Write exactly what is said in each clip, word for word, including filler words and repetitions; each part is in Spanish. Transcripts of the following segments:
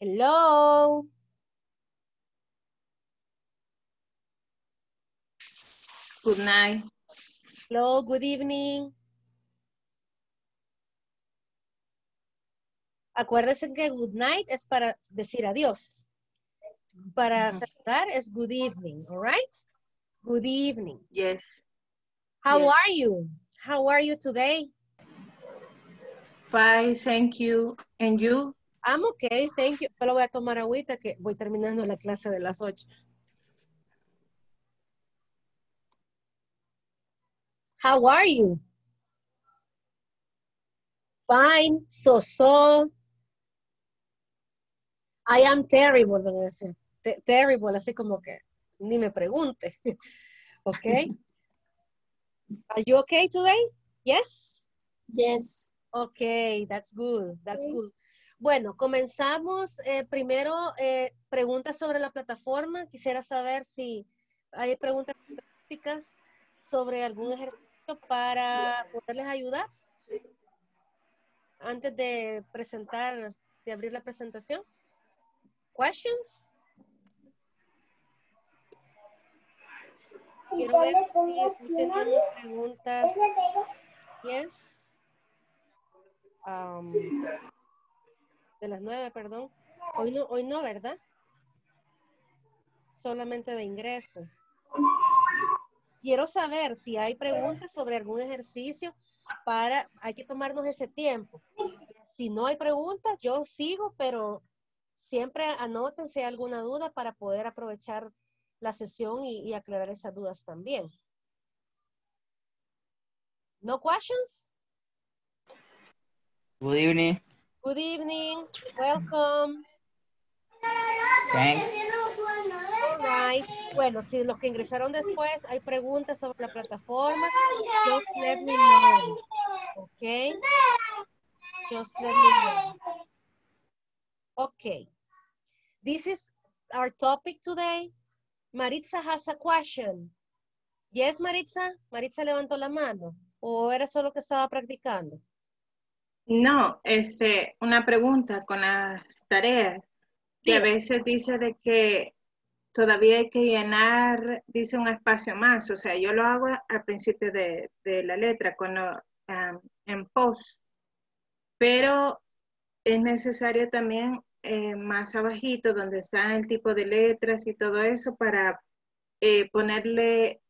Hello. Good night. Hello, good evening. Acuérdense que good night es para decir adiós. Para saludar es good evening, all right? Good evening. Yes. How yes. are you? How are you today? Fine, thank you. And you? I'm okay, thank you. Pero voy a tomar agüita que voy terminando la clase de las ocho. How are you? Fine, so so. I am terrible, voy a decir. Te terrible, así como que ni me pregunte. Okay. Are you okay today? Yes? Yes. Okay, that's good, that's okay. good. Bueno, comenzamos eh, primero eh, preguntas sobre la plataforma. Quisiera saber si hay preguntas específicas sobre algún ejercicio para poderles ayudar antes de presentar, de abrir la presentación. Questions? Quiero ver si tienen preguntas. Yes. Um, de las nueve, perdón. Hoy no, hoy no, ¿verdad? Solamente de ingreso. Quiero saber si hay preguntas sobre algún ejercicio para, hay que tomarnos ese tiempo. Si no hay preguntas, yo sigo, pero siempre anoten si hay alguna duda para poder aprovechar la sesión y, y aclarar esas dudas también. No questions? Good evening. Good evening. Welcome. Thanks. All right. Bueno, si los que ingresaron después hay preguntas sobre la plataforma, just let me know. Okay. Just let me know. Okay. This is our topic today. Maritza has a question. Yes, Maritza? Maritza levantó la mano. ¿O era solo que estaba practicando? No, este, una pregunta con las tareas. Que sí. A veces dice de que todavía hay que llenar, dice un espacio más. O sea, yo lo hago al principio de, de la letra, cuando, um, en post. Pero es necesario también Eh, más abajito, donde está el tipo de letras y todo eso, para eh, ponerle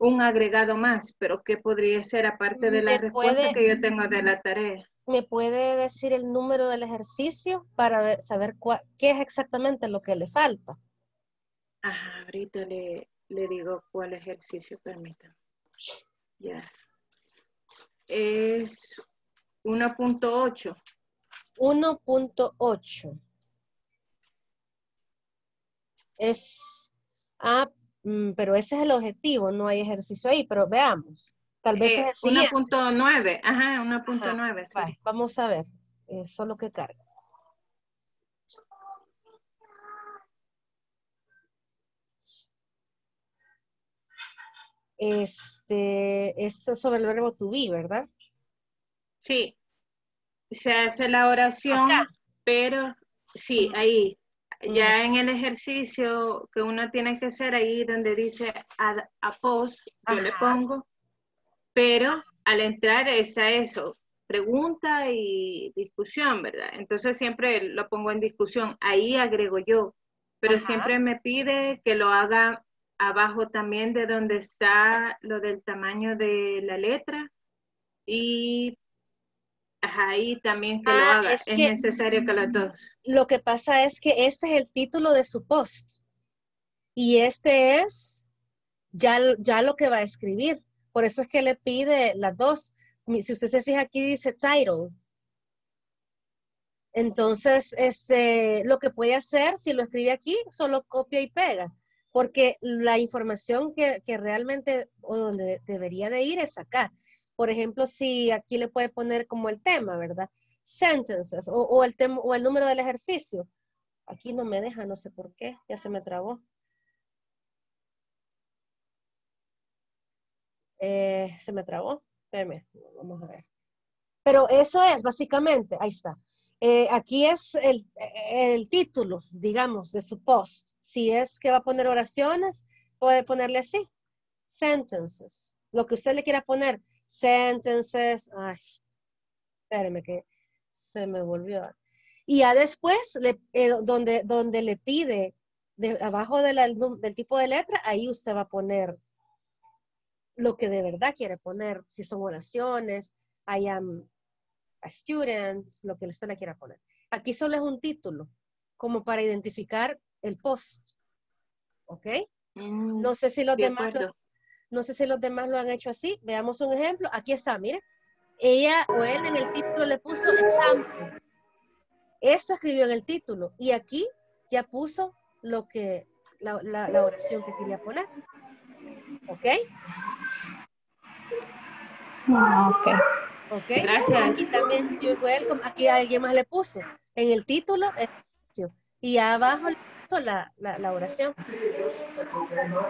un agregado más, pero ¿qué podría ser aparte de la respuesta puede, que yo tengo de la tarea? ¿Me puede decir el número del ejercicio para saber cuál, qué es exactamente lo que le falta? Ajá, ahorita le, le digo cuál ejercicio, permítanme. Ya. Es uno punto ocho. uno punto ocho. Es, ah, pero ese es el objetivo, no hay ejercicio ahí, pero veamos. Tal vez eh, es el uno punto nueve, ajá, uno punto nueve. Vale, sí. Vamos a ver, eso es lo que carga. Este, es sobre el verbo to be, ¿verdad? Sí, se hace la oración, acá. Pero sí, ahí. Ya en el ejercicio que uno tiene que hacer, ahí donde dice ad, a post, yo ajá. le pongo, pero al entrar está eso, pregunta y discusión, ¿verdad? Entonces siempre lo pongo en discusión, ahí agrego yo, pero ajá. siempre me pide que lo haga abajo también de donde está lo del tamaño de la letra y ahí también que ah, lo haga, es, es que, necesario que las dos. Lo que pasa es que este es el título de su post y este es ya, ya lo que va a escribir, por eso es que le pide las dos. Si usted se fija aquí dice title, entonces este, lo que puede hacer si lo escribe aquí, solo copia y pega, porque la información que, que realmente o donde debería de ir es acá. Por ejemplo, si aquí le puede poner como el tema, ¿verdad? Sentences, o, o, el, tema, o el número del ejercicio. Aquí no me deja, no sé por qué, ya se me trabó. Eh, se me trabó, espérame, vamos a ver. Pero eso es, básicamente, ahí está. Eh, aquí es el, el título, digamos, de su post. Si es que va a poner oraciones, puede ponerle así. Sentences. Lo que usted le quiera poner. Sentences. Ay, espéreme que se me volvió. Y ya después, le, eh, donde, donde le pide, de, abajo de la, del tipo de letra, ahí usted va a poner lo que de verdad quiere poner. Si son oraciones, I am a student, lo que usted le quiera poner. Aquí solo es un título, como para identificar el post. ¿Ok? Mm, no sé si los de demás los, no sé si los demás lo han hecho así. Veamos un ejemplo. Aquí está, mire. Ella o él en el título le puso example. Esto escribió en el título. Y aquí ya puso lo que, la, la, la oración que quería poner. ¿Ok? No, ok. Ok. Gracias. Aquí también, you're welcome. Aquí alguien más le puso. En el título, y abajo le puso la, la, la oración.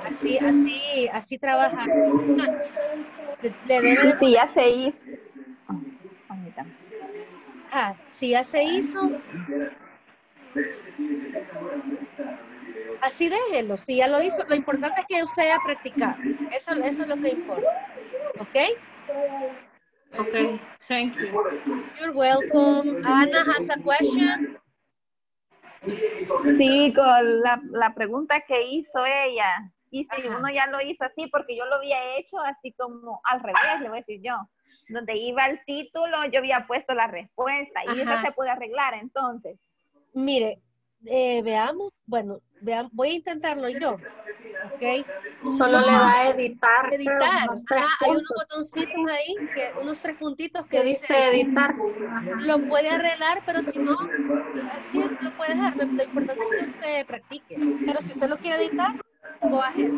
Así, así, así trabaja. Le, le debe de... Si ya se hizo. Ah, si ya se hizo. Así déjelo, si ya lo hizo, lo importante es que usted haya practicado. Eso, eso es lo que importa. ¿Ok? Ok, thank you. You're welcome. Ana has a question. Sí, con la, la pregunta que hizo ella. Y si Ajá. uno ya lo hizo así, porque yo lo había hecho así como al revés, le voy a decir yo. Donde iba el título, yo había puesto la respuesta y Ajá. eso se puede arreglar entonces. Mire, eh, veamos, bueno, veamos, voy a intentarlo yo, ¿ok? Solo le da a editar. Editar, Ajá, hay unos botoncitos ahí, que, unos tres puntitos que, que dice editar. Lo puede arreglar, pero si no, así lo puede dejar. Lo, lo importante es que usted practique. Pero si usted lo quiere editar, go ahead.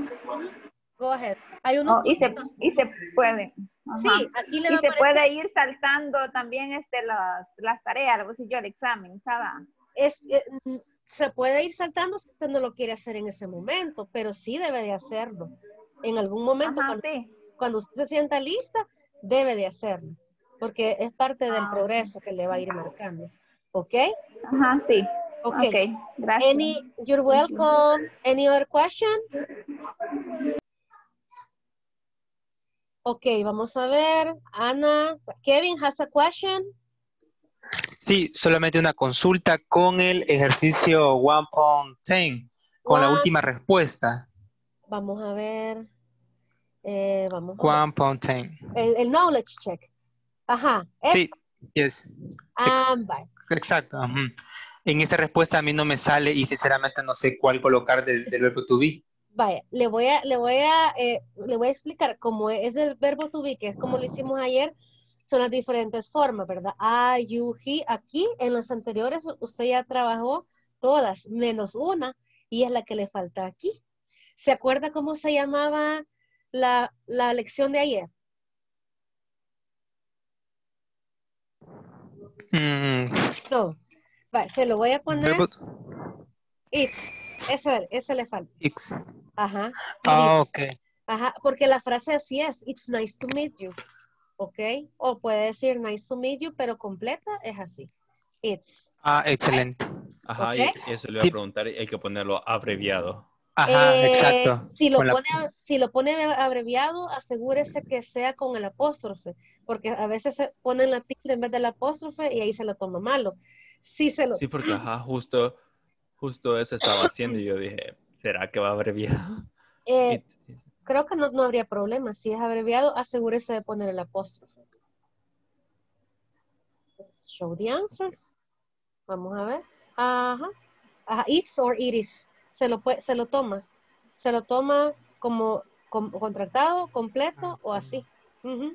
Go ahead. Hay unos oh, y, se, y se puede. Ajá. Sí, aquí le va y se aparecer. Puede ir saltando también este, las, las tareas, o si yo el examen, cada... Es, eh, se puede ir saltando si usted no lo quiere hacer en ese momento, pero sí debe de hacerlo. En algún momento, Ajá, cuando, sí. cuando usted se sienta lista, debe de hacerlo, porque es parte del ah, progreso que le va a ir marcando. ¿Ok? Ajá, sí. Ok. okay gracias. Any, you're welcome. Any other question? Ok, vamos a ver. Ana, Kevin has a question. Sí, solamente una consulta con el ejercicio one point ten, con one. La última respuesta. Vamos a ver. Eh, vamos one point ten. El, el knowledge check. Ajá. ¿Es? Sí, yes. Um, Exacto. Uh-huh. En esa respuesta a mí no me sale y sinceramente no sé cuál colocar del, del verbo to be. Vaya, le voy a, le voy a, eh, le voy a explicar cómo es el verbo to be, que es como lo hicimos ayer. Son las diferentes formas, ¿verdad? I, you, he. Aquí, en las anteriores, usted ya trabajó todas, menos una, y es la que le falta aquí. ¿Se acuerda cómo se llamaba la, la lección de ayer? Mm. No. Va, se lo voy a poner. It's. Esa, esa le falta. It's. Ajá. Ah, oh, ok. Ajá, porque la frase así es. It's nice to meet you. ¿Ok? O puede decir nice to meet you, pero completa es así. It's. Ah, excelente. Ajá, okay. Eso le voy a preguntar. Hay que ponerlo abreviado. Ajá, eh, exacto. Si lo, pone, la... si lo pone abreviado, asegúrese que sea con el apóstrofe, porque a veces se ponen la tilde en vez del apóstrofe y ahí se lo toma malo. Sí, se lo... sí porque ajá, justo, justo eso estaba haciendo y yo dije, ¿será que va abreviado? Eh, It... Creo que no, no habría problema. Si es abreviado, asegúrese de poner el apóstrofe. Let's show the answers. Vamos a ver. Ajá. Ajá. It's or it is. Se lo, puede, se lo toma. Se lo toma como, como contratado, completo o así. Uh-huh.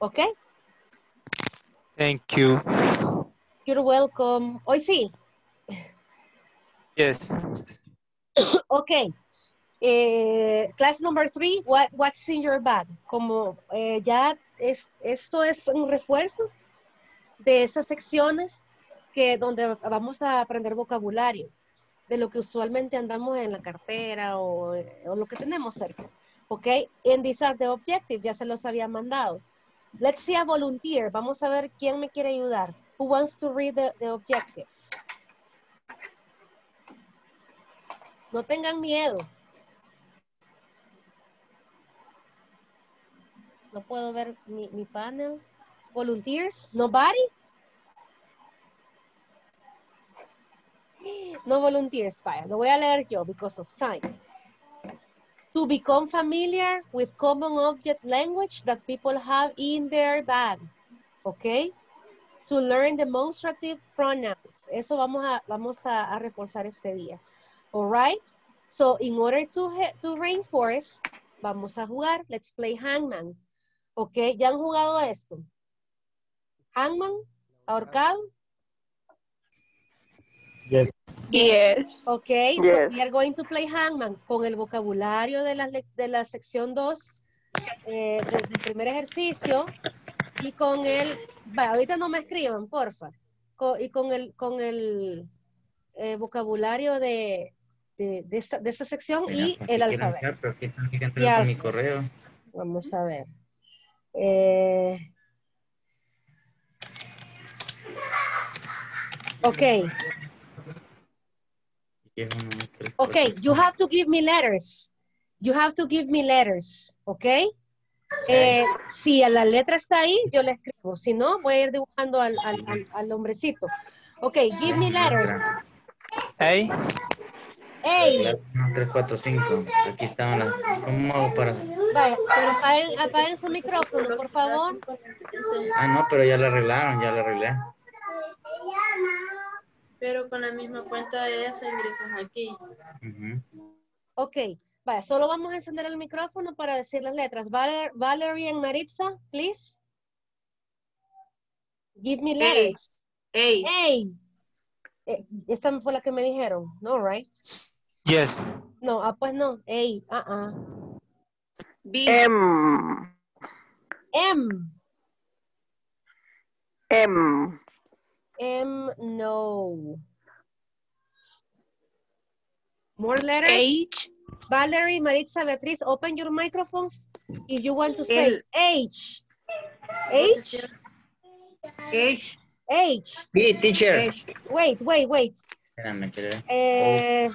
¿Ok? Thank you. You're welcome. Hoy sí. Yes. Ok. Eh, class number three, what, what's in your bag? Como eh, ya es, esto es un refuerzo de esas secciones que donde vamos a aprender vocabulario, de lo que usualmente andamos en la cartera o, o lo que tenemos cerca. Ok, and these are the objectives, ya se los había mandado. Let's see a volunteer, vamos a ver quién me quiere ayudar. Who wants to read the, the objectives? No tengan miedo. No puedo ver mi, mi panel. Volunteers? Nobody? No volunteers, vaya. Lo voy a leer yo because of time. To become familiar with common object language that people have in their bag. Okay? To learn demonstrative pronouns. Eso vamos a, vamos a, a reforzar este día. All right? So, in order to, to reinforce, vamos a jugar. Let's play hangman. Okay, ¿ya han jugado esto? ¿Hangman? ¿Ahorcado? Yes. Yes. Okay, yes. So we are going to play hangman con el vocabulario de la, de la sección dos, eh, del primer ejercicio, y con el, va, ahorita no me escriban, porfa, con, y con el, con el eh, vocabulario de, de, de, esta, de esta sección pero, y el alfabeto. Entrar, pero que entrar y al... mi correo. Vamos a ver. Eh, okay. Okay, you have to give me letters. You have to give me letters, okay? Eh, si la letra está ahí, yo la escribo. Si no, voy a ir dibujando al, al, al, al hombrecito. Okay, give me letters. Hey. Hey. tres, cuatro, cinco. Aquí están las... ¿Cómo hago para...? Vaya, pero apaguen, apaguen su micrófono, por favor. Ah, no, pero ya la arreglaron, ya la arreglé. Pero con la misma cuenta de esa ingresas aquí. Uh-huh. Ok, vaya, solo vamos a encender el micrófono para decir las letras. Valer, Valerie and Maritza, please. Give me letters. Hey. Hey. Hey. Esta fue la que me dijeron, ¿no, right? Yes. No, ah, pues no. Hey, ah, uh ah. -uh. B. M. M. M. M, no. More letters? H. Valerie, Maritza, Beatriz, open your microphones if you want to say L. H. H? H. H. B, teacher. H. Wait, wait, wait. Uh,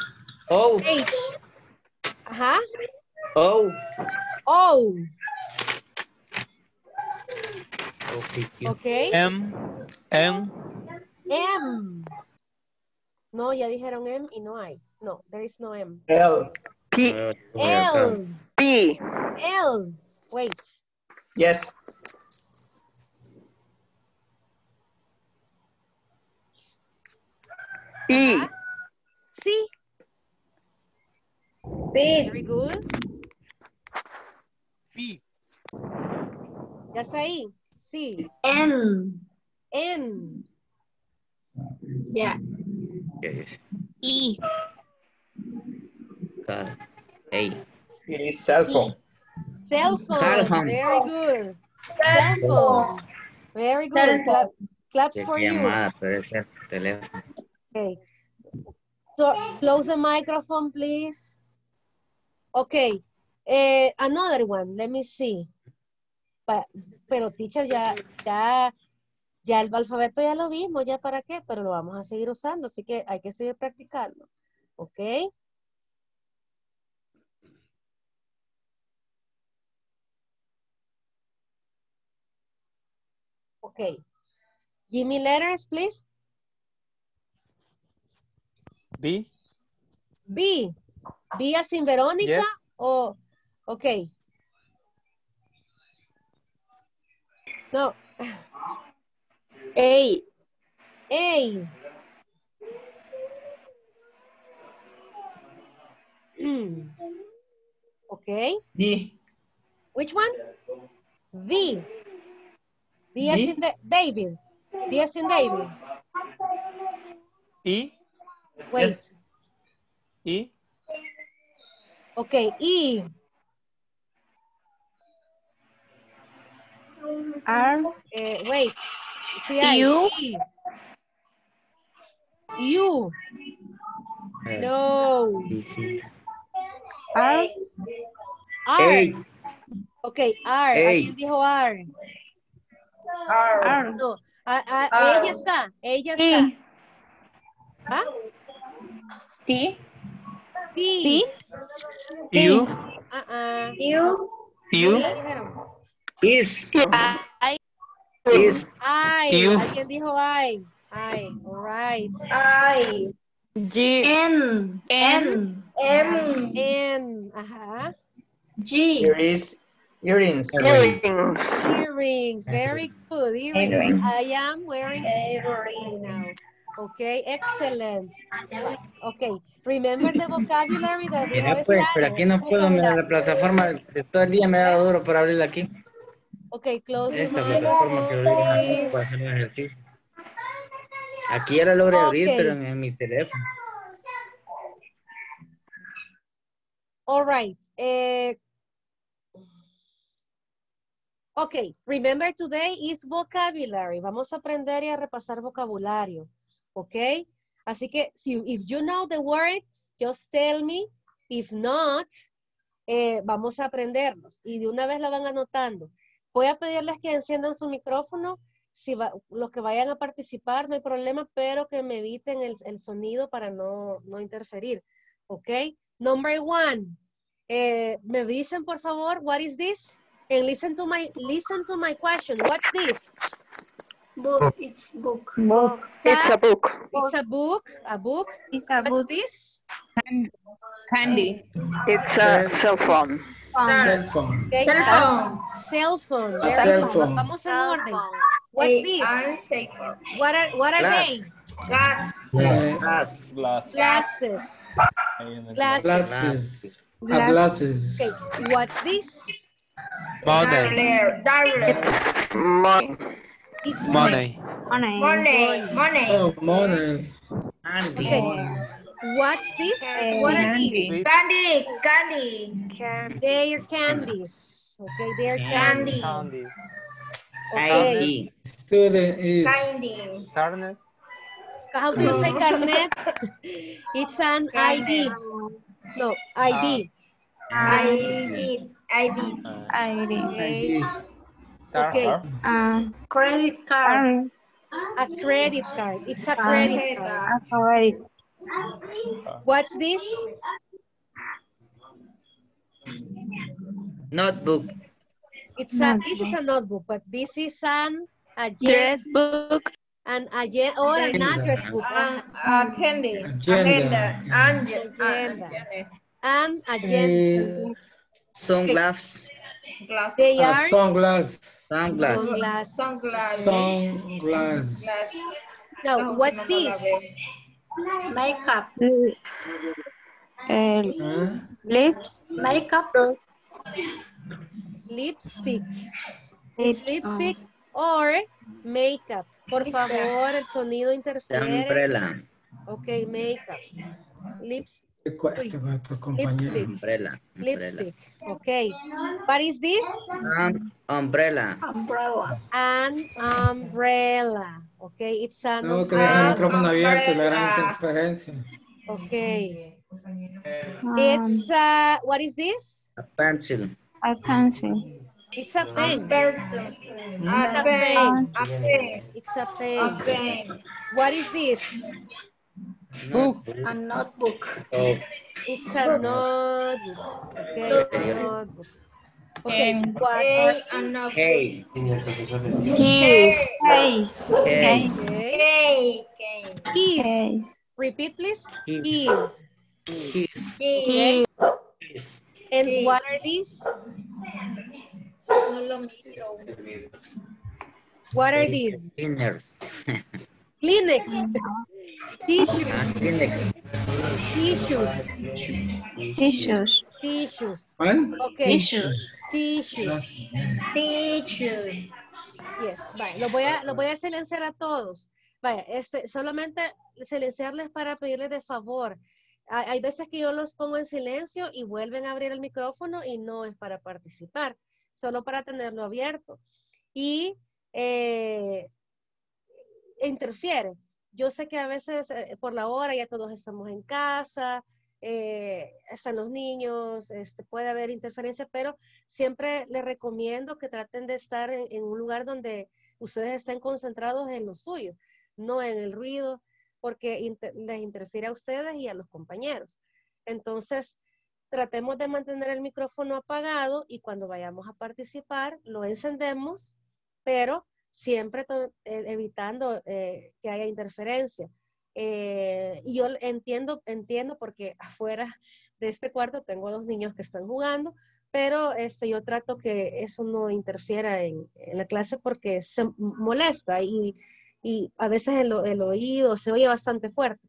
o. H. Ajá. O. O. Okay. M. M. M. No, ya dijeron M y no hay. No, there is no M. L. P. L. P. L. Wait. Yes. E. C. B. Very good. B. Ya está ahí. Sí. N. N. Yeah. Yes. E. Car. A. E. Cell phone. Cell phone. Very good. Cell phone. Very good. Clap, claps for you. Okay. So close the microphone, please. Okay. Uh, another one. Let me see. But, pero teacher ya ya. Ya el alfabeto ya lo vimos, ¿ya para qué? Pero lo vamos a seguir usando, así que hay que seguir practicando. ¿Ok? Ok. Give me letters, please. B. B. B as in Verónica. Yes. O, ok. No. A. A. Mm. Okay. B. Which one? V. D as in David. D as in David. E. Wait. Yes. E. Okay. E. R. Uh, wait. Sí, U. U. No. R. R. Ok, R. Alguien dijo R. R. R. No. Ah, ah, ah. Ella está, ella sí. está. ¿Ah? Sí. Sí. Sí. You. Uh-uh. You. You. Is. I. Is. I. You. Alguien dijo I. I. All right. I. G. N. N. M. N. Ajá. G. Earrings. Earrings. Earrings. Earrings. Very good. Earrings. Earring. I am wearing earrings now. Okay, excellent. Okay, remember the vocabulary that we have. Pues, pero aquí no puedo mirar la plataforma. Todo el día me da duro para abrirla aquí. Okay, close. Esta plataforma que abrí para hacer un ejercicio. Aquí ya la logré okay. abrir, pero en, en mi teléfono. All right. Eh, okay, remember today is vocabulary. Vamos a aprender y a repasar vocabulario. Okay? Así que, si, if you know the words, just tell me. If not, eh, vamos a aprenderlos. Y de una vez la van anotando. Voy a pedirles que enciendan su micrófono. Si va, los que vayan a participar, no hay problema, pero que me eviten el, el sonido para no, no interferir. ¿Ok? Number one. Eh, me dicen, por favor, what is this? And listen to my, listen to my question. What's this? Book. It's book. Book. It's a book. It's a book. A book. It's a book. What's this? Candy. It's a cell phone. Cell phone. Okay. Cell phone. Cell phone. Cell phone. Cell phone. Vamos en orden. What's they this? Are what are what are Glass. They? Glass. Glass. Glass. Glasses. Glasses. Glasses. Glasses. Okay. What's this? Money. It's money. It's money. Money. Money. Money. Oh, money. Candy. Okay. What's this? Candy. What are these? Candy. Candy. Candy. They are candies. Okay, they are candy. Candy. Okay. Student is candy. Carnet. How do you say carnet? It's an I D. No, I D. I D. I D. I D. Okay. Uh, credit card. A credit card. It's a credit card. A credit. What's this? Notebook. It's a. This is a notebook, but this is an a dress book and a or an address book. An agenda. Agenda. Agenda. An agenda. Sunglasses. They are sunglasses. Sunglasses. Sunglasses. Sunglasses. Now, what's this? Makeup. Uh, lips. Makeup. Lipstick. It's lipstick or makeup. Por favor, el sonido interfiere. Okay, makeup. Lips. Lipstick. Umbrella. Lipstick. Okay. What is this? Um, umbrella. Umbrella. An umbrella. Okay, it's an no, umbrella. Okay. Um, it's uh, what is this? A pencil. A pencil. It's a pen. It's a pen. It's a pen. What is this? Book. A notebook. Oh. It's a notebook. Okay, a notebook. Okay, what are a notebook? Hey. Keys. Keys. Keys. Repeat, please. Keys. Keys. Okay. Keys. And what are these? What are these? Cleaners. Kleenex. Tissues. Kleenex. Tissues. Tissues. Tissues. Okay. Tissues. Tissues. Tissues. Yes. Vale. Lo voy a, lo voy a silenciar a todos. Vaya, este, solamente silenciarles para pedirles de favor. Hay veces que yo los pongo en silencio y vuelven a abrir el micrófono y no es para participar, solo para tenerlo abierto. Y eh, interfiere. Yo sé que a veces eh, por la hora ya todos estamos en casa, eh, están los niños, este, puede haber interferencia, pero siempre les recomiendo que traten de estar en, en un lugar donde ustedes estén concentrados en lo suyo, no en el ruido, porque inter- les interfiere a ustedes y a los compañeros. Entonces, tratemos de mantener el micrófono apagado y cuando vayamos a participar lo encendemos, pero siempre to- evitando eh, que haya interferencia. Eh, y yo entiendo, entiendo porque afuera de este cuarto tengo dos niños que están jugando, pero este, yo trato que eso no interfiera en, en la clase porque se molesta y, y a veces el, el oído se oye bastante fuerte.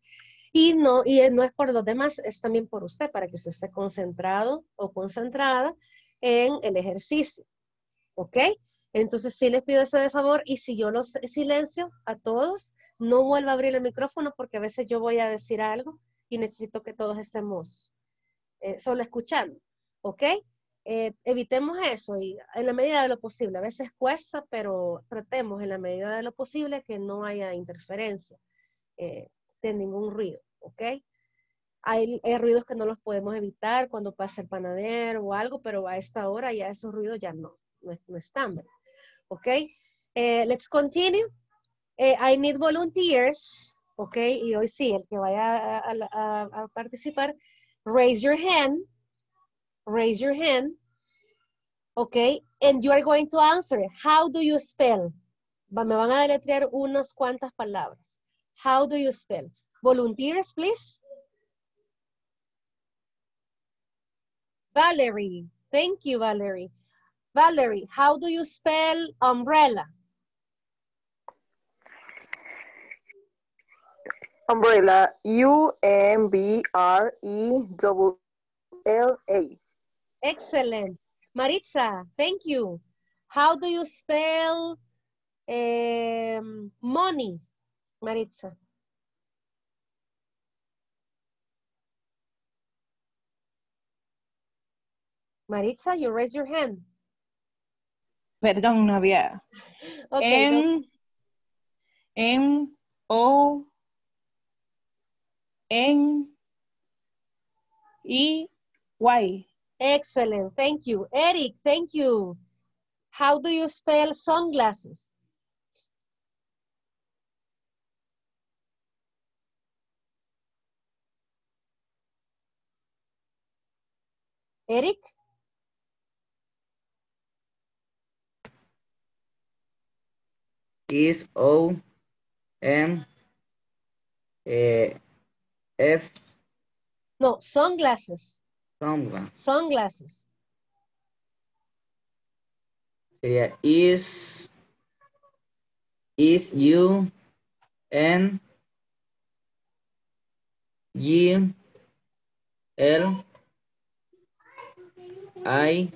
Y no, y no es por los demás, es también por usted, para que usted esté concentrado o concentrada en el ejercicio. ¿Ok? Entonces sí les pido ese de favor y si yo los silencio a todos, no vuelva a abrir el micrófono porque a veces yo voy a decir algo y necesito que todos estemos eh, solo escuchando. ¿Ok? Eh, evitemos eso y en la medida de lo posible. A veces cuesta, pero tratemos en la medida de lo posible que no haya interferencia eh, de ningún ruido, ¿ok? Hay, hay ruidos que no los podemos evitar cuando pasa el panadero o algo, pero a esta hora ya esos ruidos ya no, no, no están, ¿ok? Eh, let's continue. Eh, I need volunteers, ¿ok? Y hoy sí, el que vaya a, a, a participar, raise your hand. Raise your hand, okay? And you are going to answer it. How do you spell? Va, me van a deletrear unas cuantas palabras. How do you spell? Volunteers, please. Valerie, thank you, Valerie. Valerie, how do you spell umbrella? Umbrella, U M B R E L L A. Excellent. Maritza, thank you. How do you spell um, money, Maritza? Maritza, you raise your hand. Perdón, no había. Okay, M, M, O, N, E, Y. Excellent, thank you. Eric, thank you. How do you spell sunglasses? Eric? Is O M eh, F. No, sunglasses. Sunglasses. Sunglasses. Sería is, is U N G L I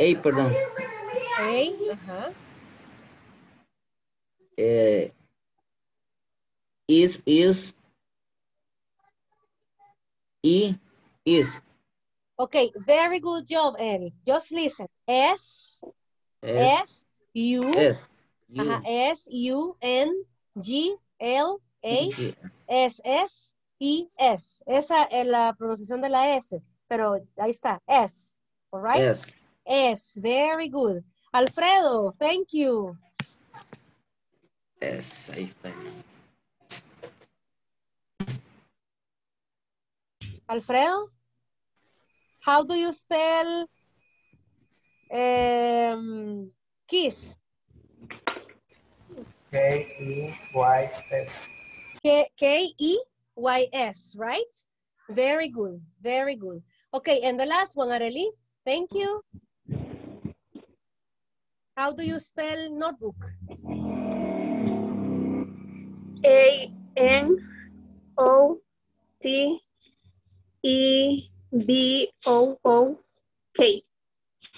A, perdón. A, ajá. Eh, is, is, E, is. Okay, very good job, Eric. Just listen. S, S, S U, S, U. Ajá, S, U, N, G, L, A, G. S, S, E, S. Esa es la pronunciación de la S, pero ahí está, S, all right? S. S, very good. Alfredo, thank you. S, ahí está. Alfredo? How do you spell um, kiss? K E Y S. K E Y S, right? Very good, very good. Okay, and the last one, Arely, thank you. How do you spell notebook? A N O T E. B O O K.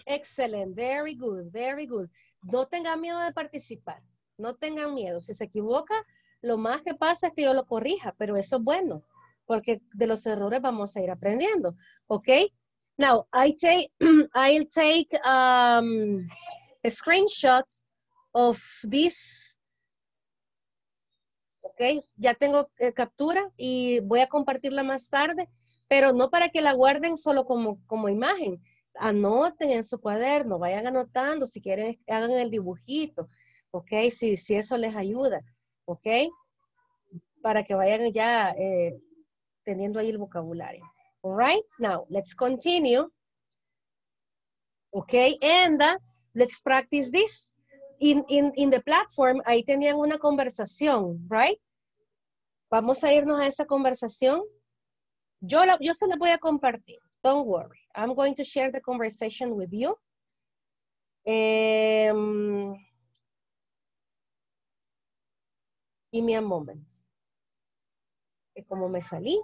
Excellent, very good, very good. No tengan miedo de participar, no tengan miedo. Si se equivoca, lo más que pasa es que yo lo corrija, pero eso es bueno, porque de los errores vamos a ir aprendiendo, ¿ok? Now, I take, I'll take um, a screenshot of this, ¿ok? Ya tengo eh, captura y voy a compartirla más tarde. Pero no para que la guarden solo como, como imagen. Anoten en su cuaderno, vayan anotando, si quieren hagan el dibujito, ¿ok? Si, si eso les ayuda, ¿ok? Para que vayan ya eh, teniendo ahí el vocabulario. All right, now let's continue. Okay, and uh, let's practice this. In, in, in the platform, ahí tenían una conversación, right? Vamos a irnos a esa conversación. Yo, la, yo se la voy a compartir. Don't worry. I'm going to share the conversation with you. Um, give me a moment. Que como me salí.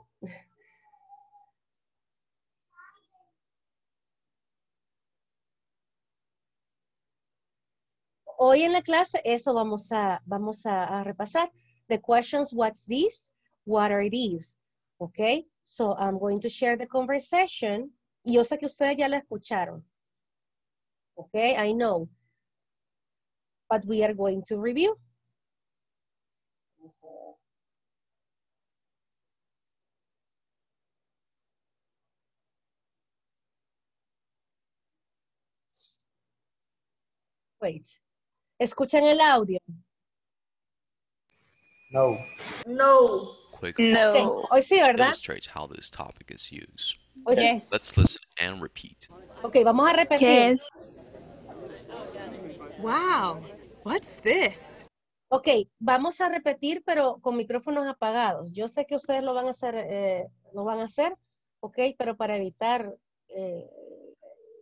Hoy en la clase eso vamos a, vamos a, a repasar. The questions, what's this? What are these? Okay, so I'm going to share the conversation. Y yo sé que ustedes ya la escucharon. Okay, I know. But we are going to review. Wait. ¿Escuchan el audio? No. No. No. Hoy sí, ¿verdad? How this topic is used. Oh, yes. Let's listen and repeat. Okay, vamos a repetir. Yes. Wow. What's this? Okay, vamos a repetir, pero con micrófonos apagados. Yo sé que ustedes lo van a hacer, eh, lo van a hacer, okay, pero para evitar eh,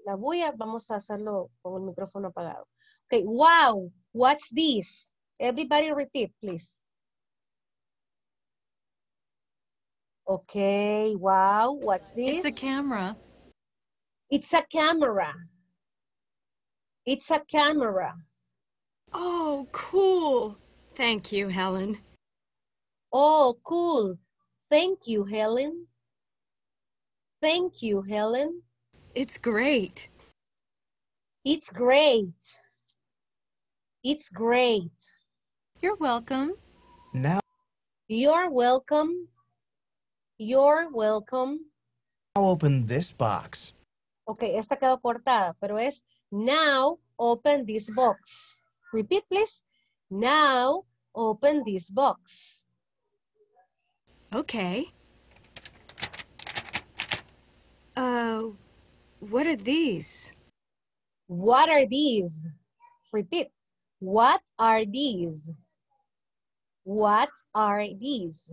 la bulla, vamos a hacerlo con el micrófono apagado. Okay, wow, what's this? Everybody repeat, please. Okay, wow, what's this? It's a camera. It's a camera. It's a camera. Oh, cool. Thank you, Helen. Oh, cool. Thank you, Helen. Thank you, Helen. It's great. It's great. It's great. You're welcome. Now. You're welcome. You're welcome. Now open this box. Okay, esta quedó cortada, pero es now open this box. Repeat, please. Now open this box. Okay. Uh, what are these? What are these? Repeat. What are these? What are these?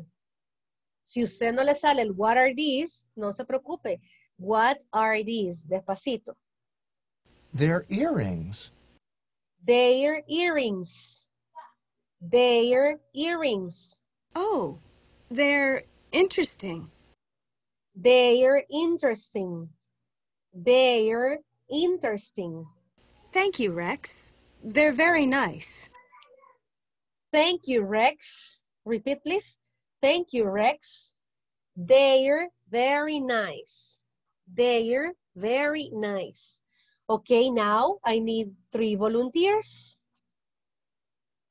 Si usted no le sale el what are these, no se preocupe. What are these? Despacito. Their earrings. Their earrings. Their earrings. Oh, they're interesting. They're interesting. They're interesting. Thank you, Rex. They're very nice. Thank you, Rex. Repeat, please. Thank you, Rex. They're very nice. They're very nice. Okay, now I need three volunteers.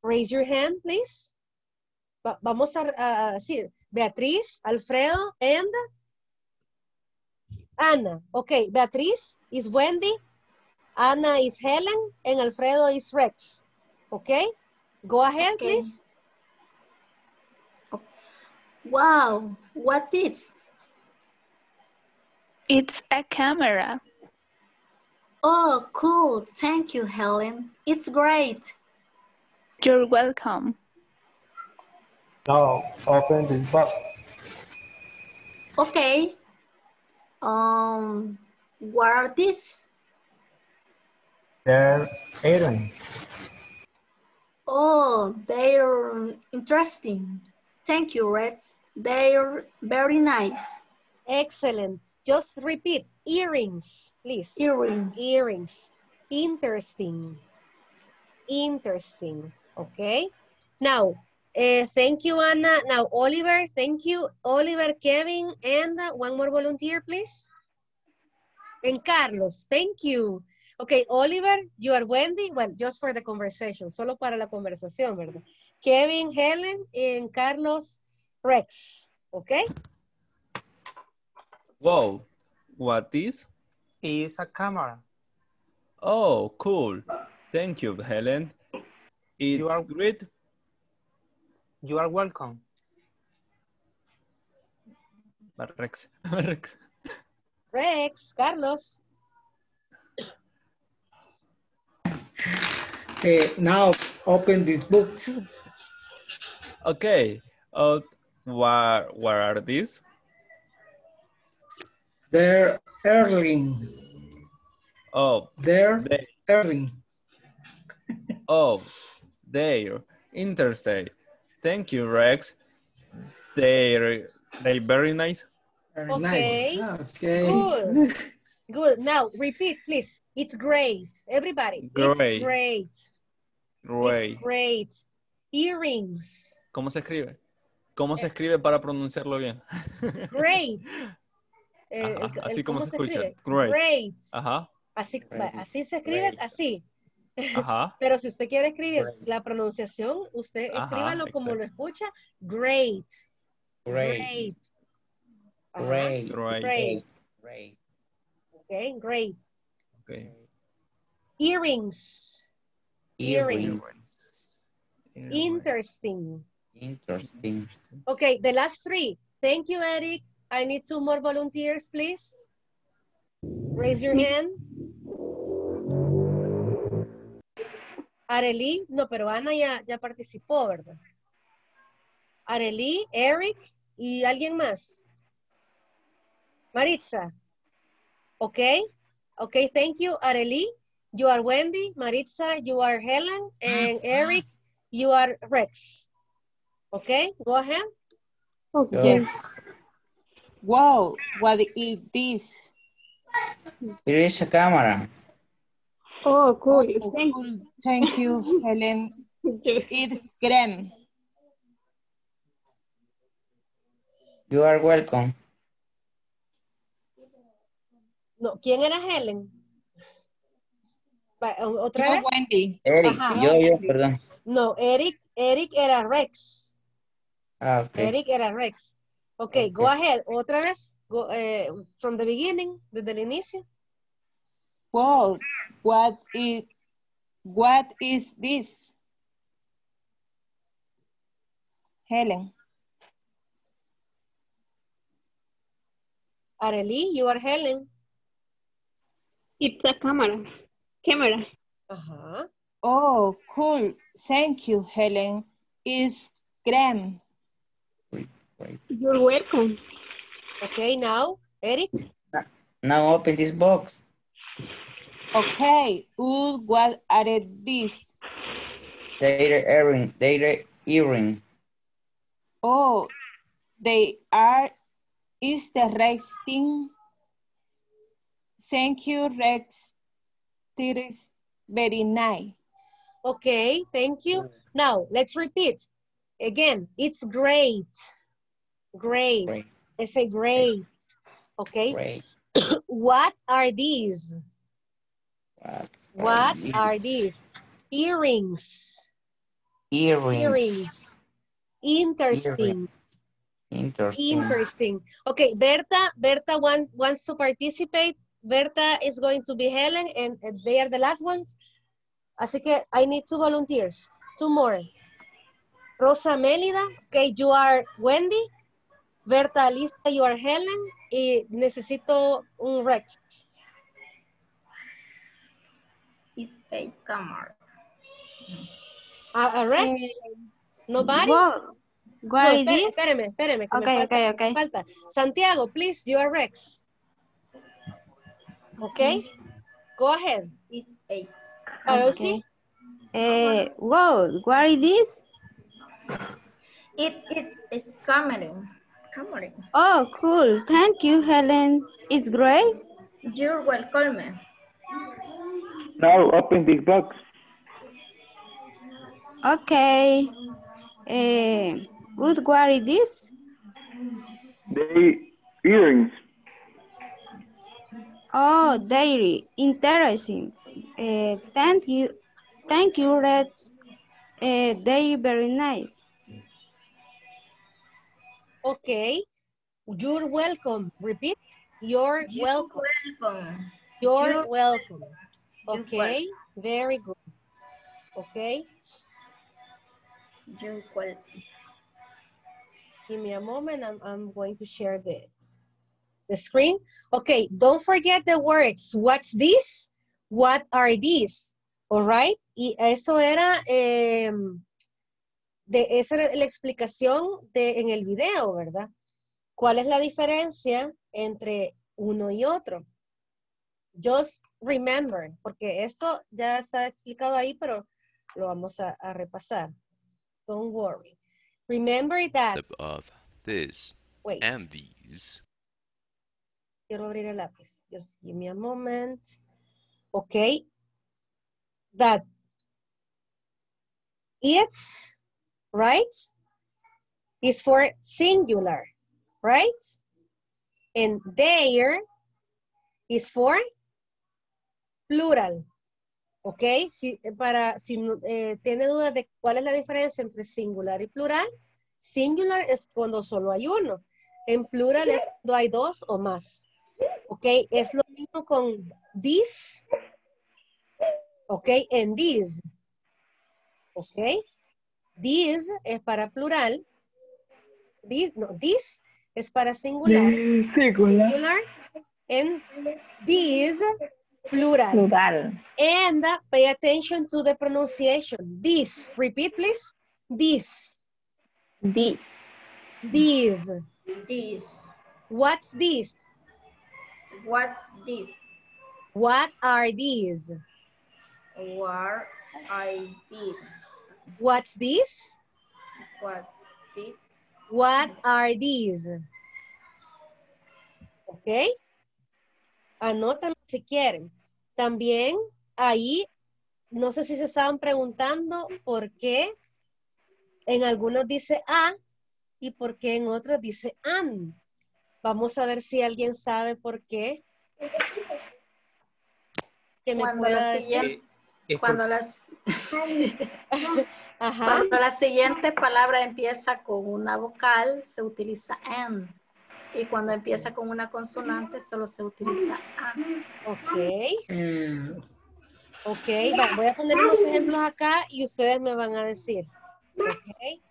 Raise your hand, please. Va vamos a, uh, sí, Beatriz, Alfredo, and Ana. Okay, Beatriz is Wendy. Ana is Helen, and Alfredo is Rex. Okay? Go ahead, okay. Please. Wow, what is? It's a camera. Oh, cool. Thank you, Helen. It's great. You're welcome. Now, open this box. Okay. Um, what are these? They're earrings. Oh, they're interesting. Thank you, Rex. They're very nice. Excellent. Just repeat, earrings, please. Earrings. Earrings. Interesting. Interesting. Okay. Now, uh, thank you, Anna. Now, Oliver, thank you. Oliver, Kevin, and uh, one more volunteer, please. And Carlos, thank you. Okay, Oliver, you are Wendy. Well, just for the conversation. Solo para la conversación, ¿verdad? Kevin, Helen, and Carlos, Rex. Okay? Whoa, what is? It's a camera. Oh, cool. Thank you, Helen. It's you are, great. You are welcome. Rex. Rex. Rex, Carlos. Okay, now open these books. Okay. Uh, what, what are these? They're Erling. Oh. They're they. Erling. Oh, they're interesting. Thank you, Rex. They're, they're very nice. Very okay. Nice. Okay. Good. Good. Now, repeat, please. It's great. Everybody. Great. It's great. Great. It's great. Earrings. ¿Cómo se escribe? ¿Cómo se escribe para pronunciarlo bien? Great. Eh, Ajá, el, así el, como se, se escucha. Great. Great. Ajá. Así, great. Así se escribe, great. Así. Ajá. Pero si usted quiere escribir great. La pronunciación, usted Ajá, escríbalo exacto. Como lo escucha. Great. Great. Great. Great. Great. Great. Great. Okay, great. Okay. Earrings. Earrings. Earrings. Interesting. Interesting. Okay, the last three. Thank you, Eric. I need two more volunteers, please. Raise your hand. Arely, no, pero Ana ya, ya participó, ¿verdad? Arely, Eric y alguien más. Maritza. Okay. Okay, thank you, Arely. You are Wendy. Maritza, you are Helen. And Eric, you are Rex. Okay, go ahead. Okay. Yes. Wow, what is this? There is a camera. Oh, cool. Oh, thank, cool. You. Thank you, Helen. It's great. You are welcome. No, ¿quién era Helen? ¿Otra no, vez? Wendy. Eric, Ajá. yo, yo, perdón. No, Eric, Eric era Rex. Ah, okay. Eric era Rex. Okay, ok, go ahead. Otra vez, go, eh, from the beginning, desde el inicio. Wow, what is, what is this? Helen. Arely, you are Helen. It's a camera. Camera. Uh-huh. Oh, cool. Thank you, Helen. It's Graham. Wait, wait. You're welcome. Okay, now, Eric? Now open this box. Okay. Ooh, what are these? They're earring. They're earring. Oh, they are. Is the right thing? Thank you, Rex. It is very nice. Okay, thank you. Now, let's repeat. Again, it's great. Great. Great. They say great. Okay. Great. What are these? What, what are these? Earrings. Earrings. Earrings. Interesting. Earrings. Interesting. Interesting. Okay, Berta, Berta want, wants to participate. Berta is going to be Helen, and they are the last ones. Así que I need two volunteers, two more. Rosa Melida, okay, you are Wendy. Berta Alista, you are Helen. Y necesito un Rex. It's a camera. A, a Rex? Um, Nobody? What? What no, is espérame, espérame. Que okay, me falta, okay, okay. Me falta. Santiago, please, you are Rex. Okay, go ahead. It's eight. Okay. Uh, wow, what is this? It, it, it's camera. Camera. Oh, cool. Thank you, Helen. It's great. You're welcome. Now open this box. Okay. Uh, what, what is this? The earrings. Oh, dairy, interesting. Uh, thank you, thank you, Rex. Uh, they're very nice. Okay, you're welcome. Repeat, you're, you're welcome. welcome. You're, you're welcome. welcome. Okay, you're welcome. Very good. Okay, you quality. Give me a moment. I'm, I'm going to share the, the screen. Okay, don't forget the words. What's this? What are these? All right. Y eso era, eh, de, esa era la explicación de, en el video, ¿verdad? ¿Cuál es la diferencia entre uno y otro? Just remember, porque esto ya está explicado ahí, pero lo vamos a, a repasar. Don't worry. Remember that. Of this Wait. And these. Quiero abrir el lápiz. Just give me a moment. Okay. That. It's, right? Is for singular, right? And there is for plural. Ok, si, para, si eh, tiene dudas de cuál es la diferencia entre singular y plural, singular es cuando solo hay uno, en plural es cuando hay dos o más. Ok, es lo mismo con this, ok, en these. Ok, these es para plural, this, no, this es para singular, singular, singular en these. Plural. Plural. And uh, pay attention to the pronunciation. This. Repeat, please. This. This. These. This. What's this? What's this? What are these? What are these? What's this? What's this? What are these? Okay. Anótalo si quieren. También ahí, no sé si se estaban preguntando por qué en algunos dice a y por qué en otros dice an. Vamos a ver si alguien sabe por qué. Que me cuando la siguiente, cuando, las, Ajá. cuando la siguiente palabra empieza con una vocal, se utiliza an. Y cuando empieza con una consonante, solo se utiliza A. Ok. Mm. Ok, va, voy a poner unos ejemplos acá y ustedes me van a decir. Ok.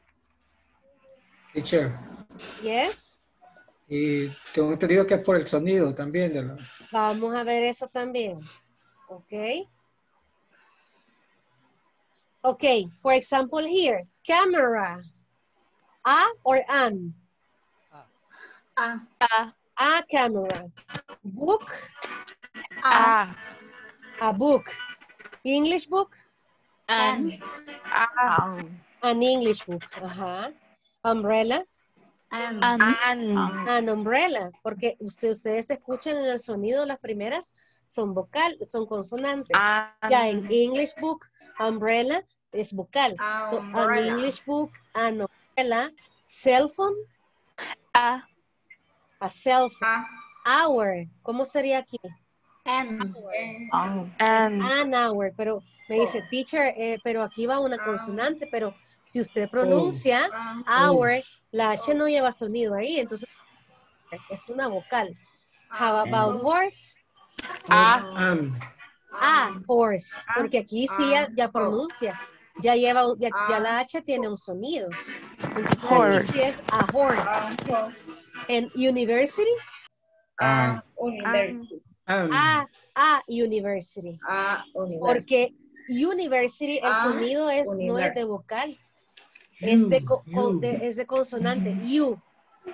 Teacher. Yes. Y tengo entendido que es por el sonido también. De la... Vamos a ver eso también. Ok. Ok, for example here. Camera. A or an. A. A. A camera. Book. A. A book. English book. An. An, an English book. Ajá. Umbrella. An. An. An. An umbrella. Porque usted, ustedes escuchan en el sonido, las primeras son vocal, son consonantes. An. Ya en English book, umbrella es vocal. Umbrella. So, an English book, an umbrella. Cell phone. A. A cell phone. Ah. Hour. ¿Cómo sería aquí? An hour. Oh. An. An hour. Pero me dice, teacher, eh, pero aquí va una consonante, pero si usted pronuncia oh. hour, oh. la H no lleva sonido ahí, entonces es una vocal. How about horse? A. Um. A. Horse. Porque aquí sí ya, ya pronuncia. Ya lleva, ya, ya la H tiene un sonido. Entonces horse. Aquí sí es a horse. And university? Ah, university. Um, ah, ah, university. Ah, university. Porque university, el ah, sonido es, univers. No es de vocal. You, es, de, de, es de consonante. You.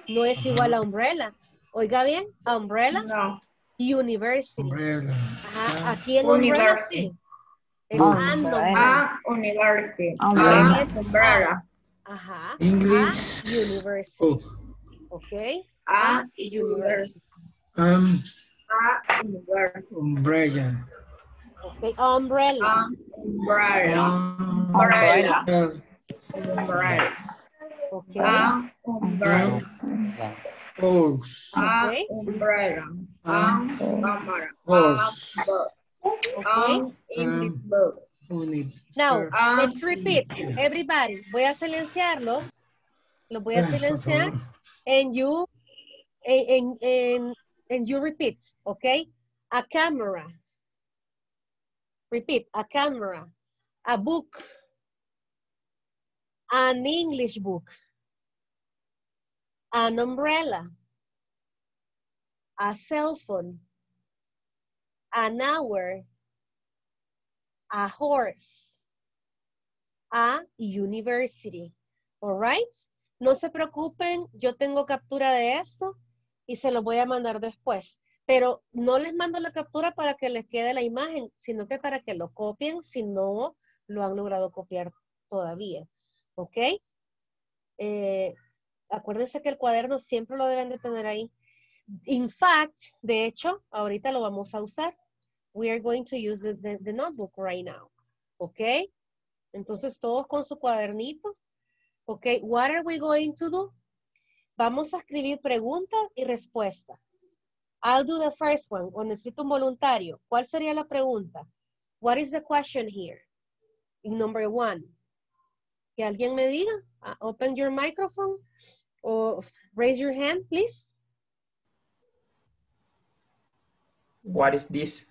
No es igual a umbrella. Oiga bien, umbrella. No. University. Umbrella. Ajá, aquí en umbrella sí. Es ando. Ah, university. Ah, es umbrella. Ajá. English. Ah, university. Oh. Okay. A, university. Um, a, university. Umbrella. Okay, umbrella. Umbrella. Umbrella. Umbrella. Okay. A, umbrella. Horse. A, umbrella. Umbrella. Horse. Okay. Now, let's repeat. Everybody, voy a silenciarlos. Los voy a silenciar. And you, and, and, and you repeat, okay? A camera. Repeat, a camera. A book. an English book, an umbrella, a cell phone, an hour, a horse, a university. All right? No se preocupen, yo tengo captura de esto y se lo voy a mandar después. Pero no les mando la captura para que les quede la imagen, sino que para que lo copien si no lo han logrado copiar todavía. ¿Ok? Eh, acuérdense que el cuaderno siempre lo deben de tener ahí. In fact, de hecho, ahorita lo vamos a usar. We are going to use the, the, the notebook right now. ¿Ok? Entonces todos con su cuadernito. ¿Ok? What are we going to do? Vamos a escribir preguntas y respuestas. I'll do the first one. O necesito un voluntario. ¿Cuál sería la pregunta? What is the question here? In number one. Que alguien me diga. Uh, open your microphone. O raise your hand, please. What is this?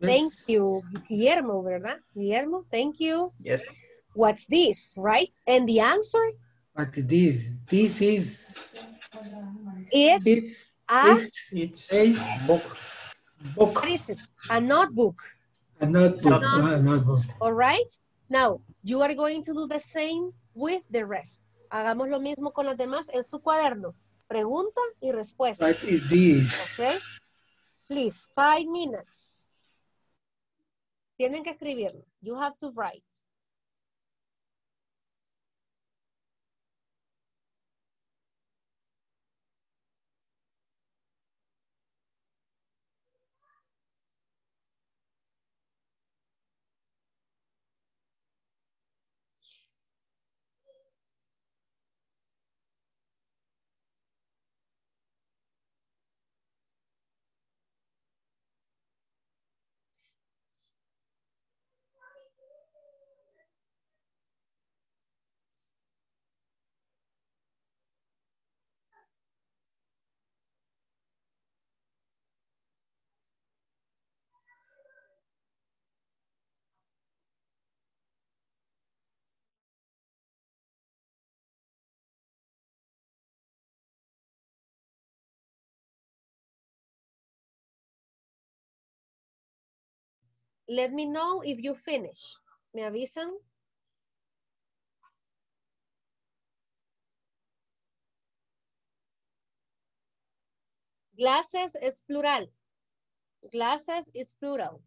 Thank you. Guillermo, ¿verdad? Guillermo, thank you. Yes. What's this, right? And the answer? What is this? This is... It's... it's A, it's a book. book. What is it? A notebook. A notebook. A notebook. A notebook. All right. Now, you are going to do the same with the rest. Hagamos lo mismo con las demás en su cuaderno. Pregunta y respuesta. What is this? Okay. Please, five minutes. Tienen que escribirlo. You have to write. Let me know if you finish. ¿Me avisan? Glasses es plural. Glasses is plural.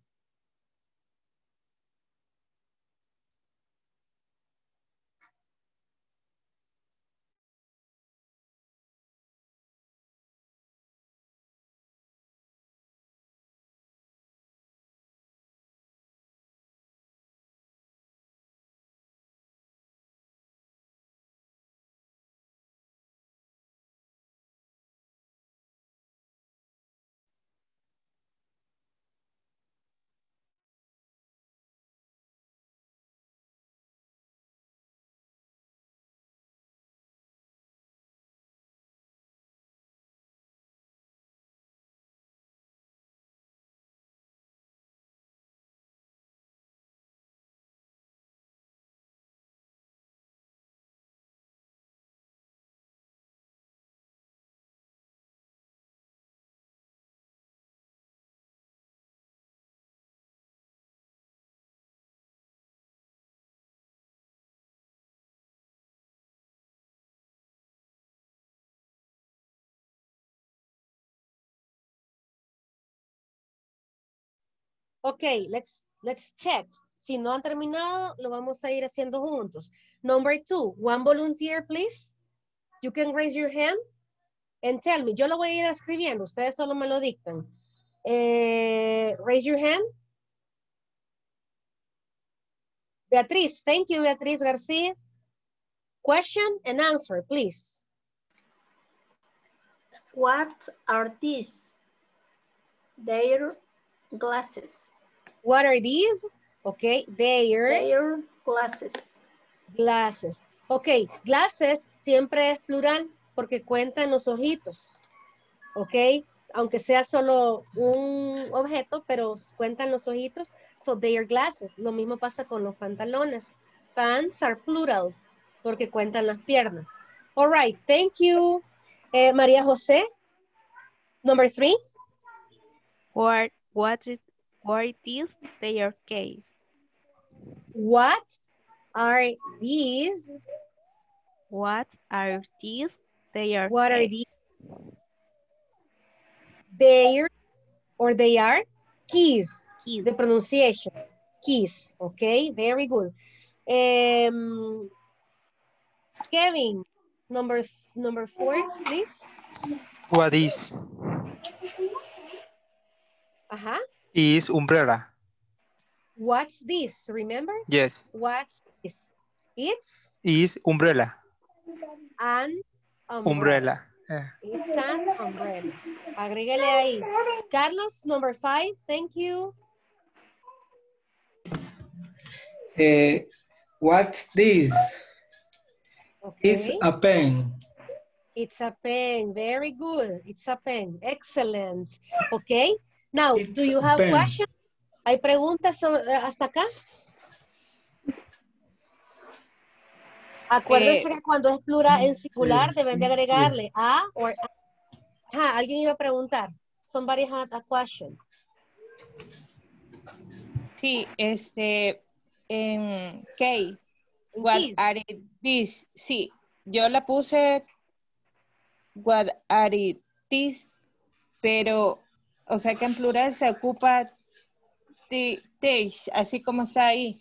Ok, let's, let's check. Si no han terminado, lo vamos a ir haciendo juntos. Number two, one volunteer, please. You can raise your hand and tell me. Yo lo voy a ir escribiendo, ustedes solo me lo dictan. Eh, raise your hand. Beatriz, thank you, Beatriz García. Question and answer, please. What are these? Their glasses. What are these? Okay, their, their glasses. Glasses. Ok, glasses siempre es plural porque cuentan los ojitos. Ok, aunque sea solo un objeto, pero cuentan los ojitos. So, their glasses. Lo mismo pasa con los pantalones. Pants are plural. porque cuentan las piernas. All right, thank you. Eh, María José, number three. What, what, it, what is their case? What are these? What are these? Their what case? Are these? Their or they are keys. Keys. The pronunciation. Keys. Okay, very good. Um, Kevin, number number four, please. What is? Ajá. Is umbrella. What's this? Remember? Yes. What's this? It's? Is umbrella. An umbrella. Umbrella. Yeah. It's an umbrella. Agréguele ahí. Carlos, number five, thank you. Uh, what's this? Okay. It's a pen. It's a pen. Very good. It's a pen. Excellent. Okay. Now, it's do you have questions? ¿Hay preguntas hasta acá? Acuérdense eh, que cuando es plural en singular yes, deben de agregarle yes. a o a. Ajá, alguien iba a preguntar. Somebody had a question. Sí, este... En K, what this. Are it this? Sí, yo la puse what are it this, pero, o sea que en plural se ocupa the, this, así como está ahí.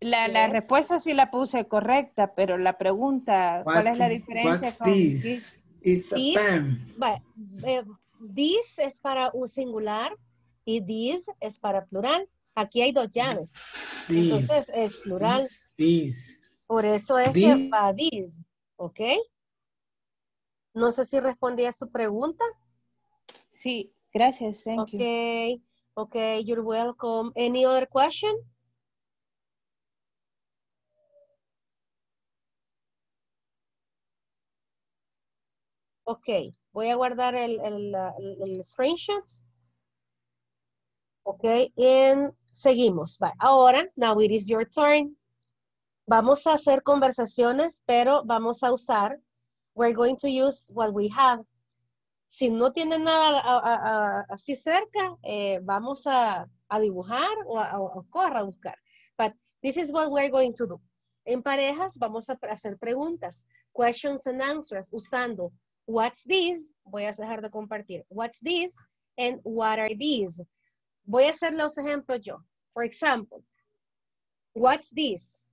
La, yes. la respuesta sí la puse correcta, pero la pregunta, what, ¿cuál es la diferencia con this? This? It's a pen. But, eh, this es para un singular y this es para plural. Aquí hay dos llaves. This, entonces es plural. This, this, por eso es this, que va this. ¿Ok? No sé si respondí a su pregunta. Sí, gracias. Thank okay. you. Ok, you're welcome. Any other question? Ok, voy a guardar el, el, el, el screenshot. Ok, en... Seguimos. Bye. Ahora, now it is your turn. Vamos a hacer conversaciones, pero vamos a usar, we're going to use what we have. Si no tienen nada a, a, a, así cerca, eh, vamos a, a dibujar o, a, o corra a buscar. But this is what we're going to do. En parejas vamos a hacer preguntas, questions and answers, usando what's this, voy a dejar de compartir, what's this and what are these. Voy a hacer los ejemplos yo. For example, what's this?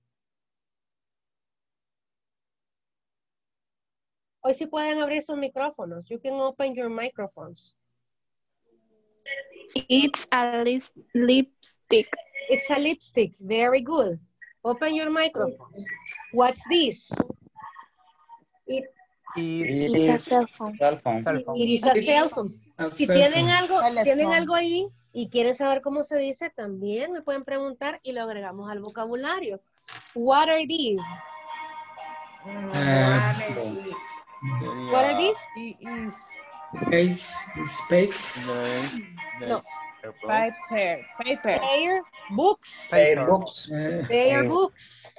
Hoy sí pueden abrir sus micrófonos. You can open your microphones. It's a lip lipstick. It's a lipstick. Very good. Open your microphones. What's this? It, it, it's a cell phone. Cell phone. It is a cell phone. A si cell tienen phone. Algo, si tienen algo ahí, y quieren saber cómo se dice, también me pueden preguntar y lo agregamos al vocabulario. What are these? Uh, What are these? Is space. No. Paper. Paper. They are books. They are books. They are books.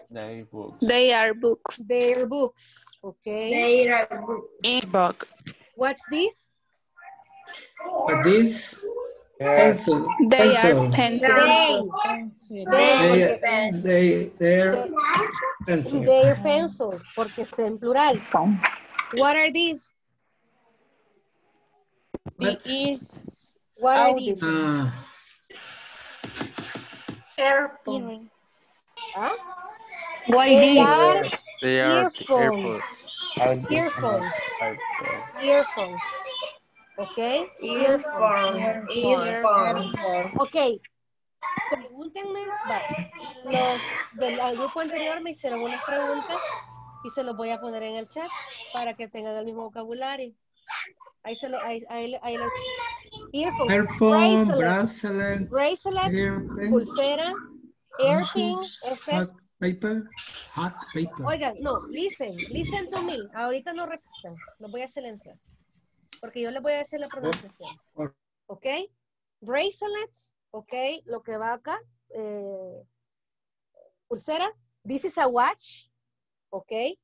They are books. They are books. Okay. They are books. What's this? What this? Pencil. They pencil. Are pencil. They. They. They. They. They're pencil. They're pencil. Porque está en plural. What are these? This is. What are these? Uh, earphones. Huh? What they are? They are earphones. Earphones. Earphones. Okay. Earphone. Earphone. Okay. Pregúntenme. Los del grupo anterior me hicieron unas preguntas y se los voy a poner en el chat para que tengan el mismo vocabulario. Ahí se lo, ahí, ahí, ahí lo. Earphone. Earphone, bracelet, bracelet, bracelet, pulsera, earphone, hot paper, hot paper. Oigan, no, listen, listen to me. Ahorita no repitan, los voy a silenciar. Porque yo les voy a decir la pronunciación. ¿Ok? Bracelets. ¿Ok? Lo que va acá. Eh, pulsera. This is a watch. okay?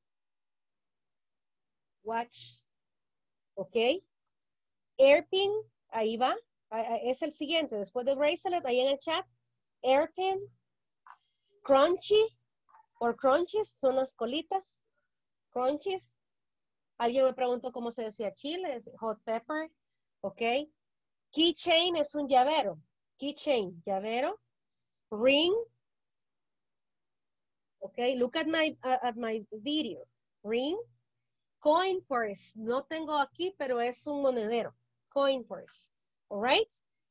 Watch, okay? Airpin, ahí va, es el siguiente, después de bracelet, ahí en el chat, airpin, crunchy, o crunches, son las colitas, crunches. Alguien me preguntó cómo se decía chile, es hot pepper, ok. Keychain es un llavero, keychain, llavero. Ring, ok, look at my, uh, at my video, ring. Coin purse, no tengo aquí, pero es un monedero, coin purse, all right.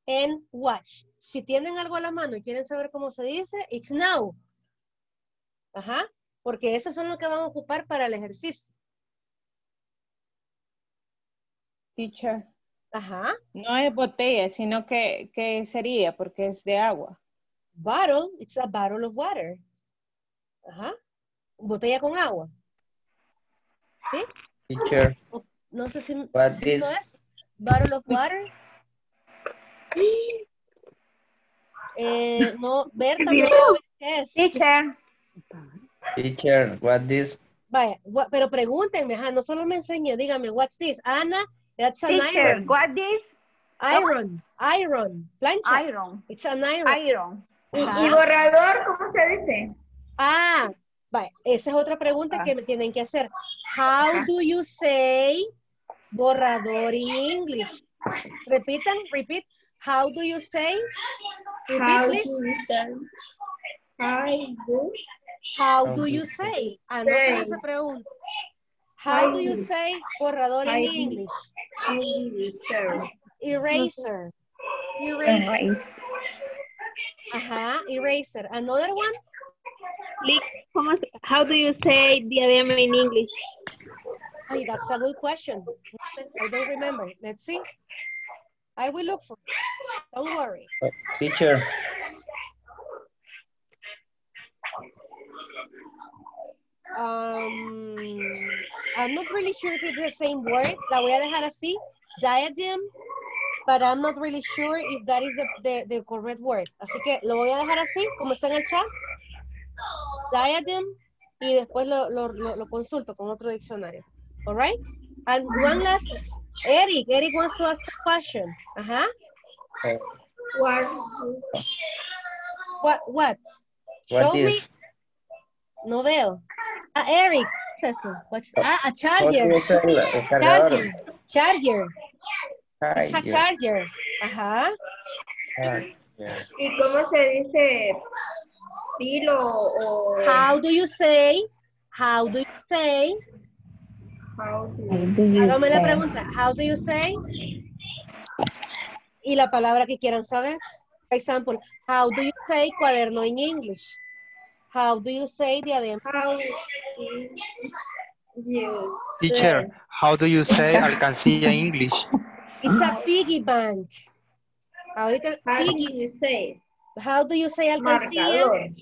And watch, si tienen algo a la mano y quieren saber cómo se dice, it's now. Ajá, porque esos son los que van a ocupar para el ejercicio. Teacher. Ajá. No es botella, sino que, que sería, porque es de agua. Bottle, it's a bottle of water. Ajá. Botella con agua. ¿Sí? Teacher. No, no sé si... What is... es? Bottle of water. eh, no, Berta, no sabe qué es. Teacher. Teacher, what this? Vaya, what, pero pregúntenme, ajá, no solo me enseñe, dígame, what's this? Ana, that's an Teacher, iron. What this? Iron, oh. Iron, plancha. Iron. It's an iron. Iron. ¿Y, y borrador, cómo se dice? Ah, vaya, esa es otra pregunta ah. que me tienen que hacer. How ah. do you say borrador in English? Repitan, repeat. How do you say? Repeat, How please. Do you say? I do. How do you say? Anoten esa pregunta. How do you say borrador in English? Eraser. Eraser. Ajá, eraser. Another one? How do you say diadema in English? Hey, that's a good question. I don't remember. Let's see. I will look for it. Don't worry. Teacher. Um, I'm not really sure if it's the same word. La voy a dejar así, diadem, but I'm not really sure if that is the, the, the correct word. Así que lo voy a dejar así, como está en el chat. Diadem, y después lo, lo, lo, lo consulto con otro diccionario. All right? And one last, Eric. Eric wants to ask a question. Ajá. Uh-huh. What? What? What? What Show is? Me. No veo. Ah, Eric, what's ah, a charger. Charger. Charger. It's a charger. Ajá. ¿Y cómo se dice pilo o...? How do you say? How do you say? How do you Hágame say? La pregunta. How do you say? Y la palabra que quieran saber. For example, how do you say cuaderno in English? How do you say diadema? How you Teacher, say. How do you say alcancía in English? It's a piggy bank. Ahorita how piggy. Do you say? How do you say alcancía? Marcador.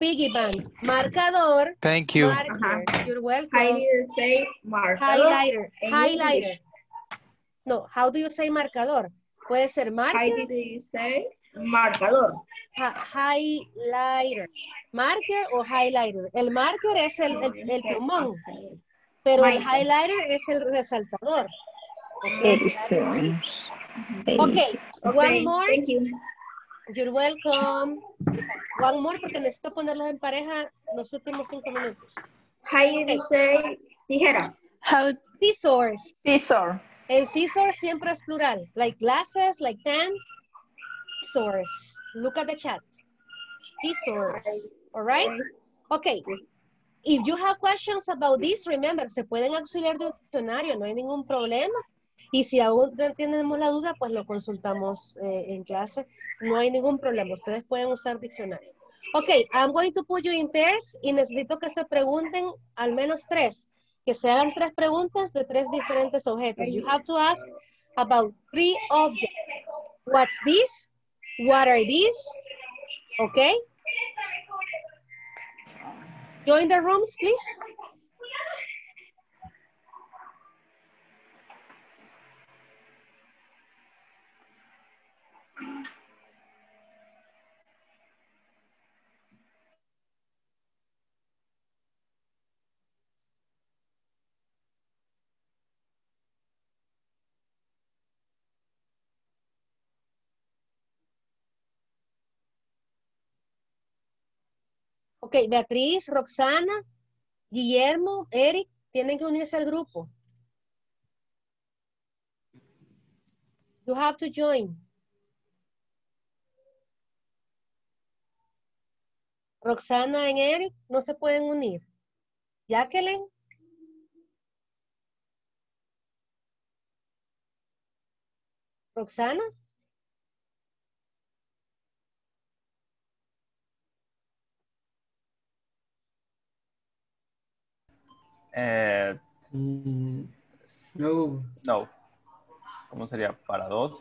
Piggy bank. Marcador. Thank you. Marker. Uh-huh. You're welcome. How do you say marcador? Highlighter. Highlighter. No, how do you say marcador? Puede ser marca. How do you say marcador? Highlighter. Marker o highlighter. El marker es el, el, el plumón, pero el highlighter es el resaltador. Okay, okay. One more. Thank you. You're welcome. One more porque necesito ponerlos en pareja los últimos cinco minutos. How do you say tijera? How scissors. Scissors. El scissors siempre es plural. Like glasses, like pants. Scissors. Look at the chat. Scissors. All right? Okay. If you have questions about this, remember, se pueden auxiliar de un diccionario, no hay ningún problema. Y si aún tenemos la duda, pues lo consultamos eh, en clase. No hay ningún problema. Ustedes pueden usar diccionario. Okay, I'm going to put you in pairs y necesito que se pregunten al menos tres. Que se hagan tres preguntas de tres diferentes objetos. You have to ask about three objects. What's this? What are these? Okay. Join the rooms, please. Ok, Beatriz, Roxana, Guillermo, Eric, tienen que unirse al grupo. You have to join. Roxana y Eric no se pueden unir. Jacqueline. Roxana. Eh, no. No. ¿Cómo sería? Para dos.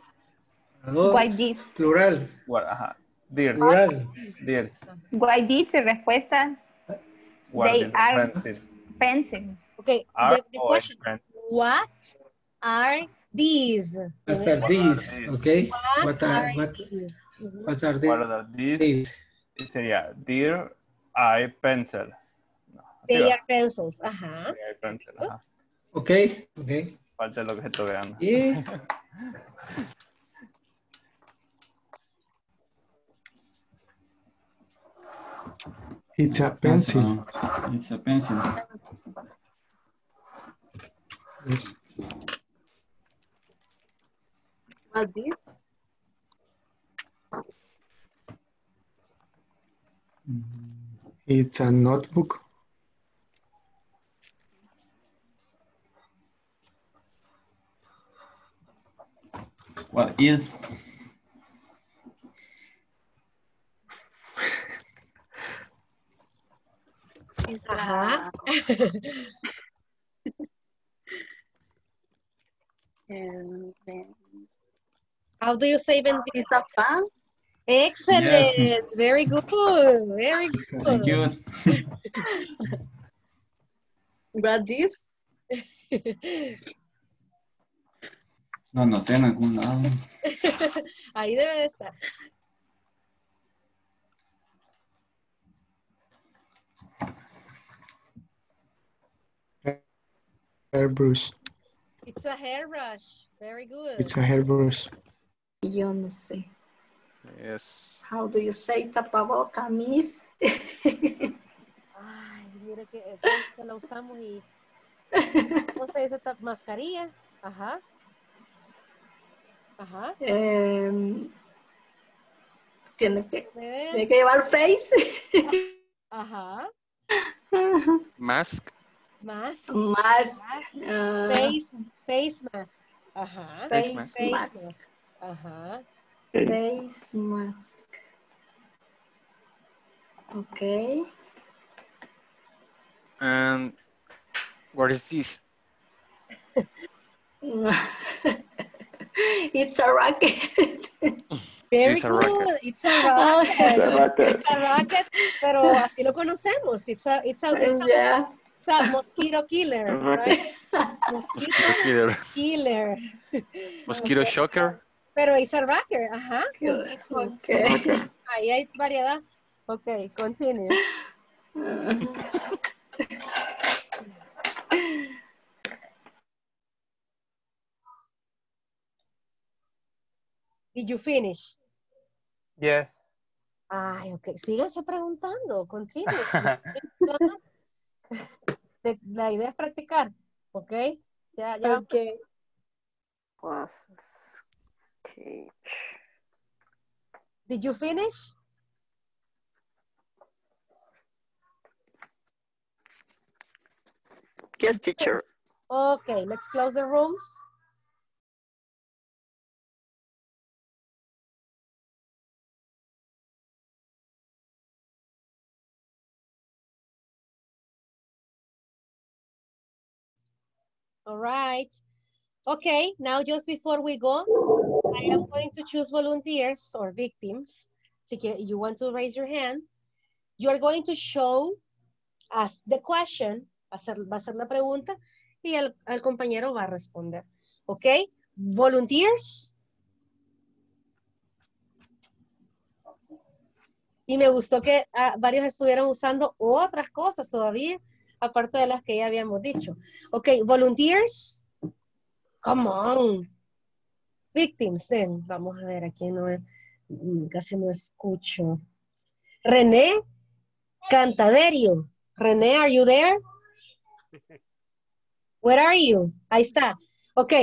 Dos. Why this? Plural. What, ajá. Dears. Plural. Dears. Why did respuesta? What they are offensive. Offensive. Okay. Are the, the question. What are these? What are these? Okay. What are what? What are these? What are these? Sería dear I pencil. They are pencils. Ajá. They are pencil. Ajá. Okay. Okay. Falta el objeto de Ana. ¿Y? It's a pencil. It's a pencil. Yes. What this? It's a notebook. What is? Ajá. How do you say ventilador? It's a fan. Excellent. Yes. Very good. Very good. Thank you. What this? No, no tengo algún lado. Ahí debe de estar. Hairbrush. It's a hairbrush. Very good. It's a hairbrush. Yo no sé. Yes. How do you say tapaboca, miss? Ay, mira que, que la usamos y... ¿Cómo se dice mascarilla? Ajá. Ajá. Eh, tiene que, tiene que llevar face. Ajá. Mask. Mask. Mask. Uh, face, face mask. Ajá. Face, face mask. mask. Ajá. Face mask. Okay. And what is this? It's a racket. Very it's a good. Racket. It's a racket. It's a racket. It's a racket. Pero así lo conocemos. It's a, it's a, it's a, yeah. It's a mosquito killer, right? Mosquito killer. Killer. Mosquito shocker. Pero it's a racket. Ajá. Okay. Ahí hay variedad. Okay, continue. Did you finish? Yes. Ay, ok. Síganse preguntando. Continue. La idea es practicar. Ok. Ya, ya. Ok. Okay. Did you finish? Yes, teacher. Ok. Let's close the rooms. All right. Okay, now just before we go, I am going to choose volunteers or victims. So you want to raise your hand. You are going to show us the question. Va a ser la pregunta y el, el compañero va a responder. Okay, volunteers. Y me gustó que ah, varios estuvieran usando otras cosas todavía, aparte de las que ya habíamos dicho. Ok, volunteers. Come on. Victims, then. Vamos a ver, aquí no, casi no escucho. René, Cantaderio. René, are you there? Where are you? Ahí está. Ok.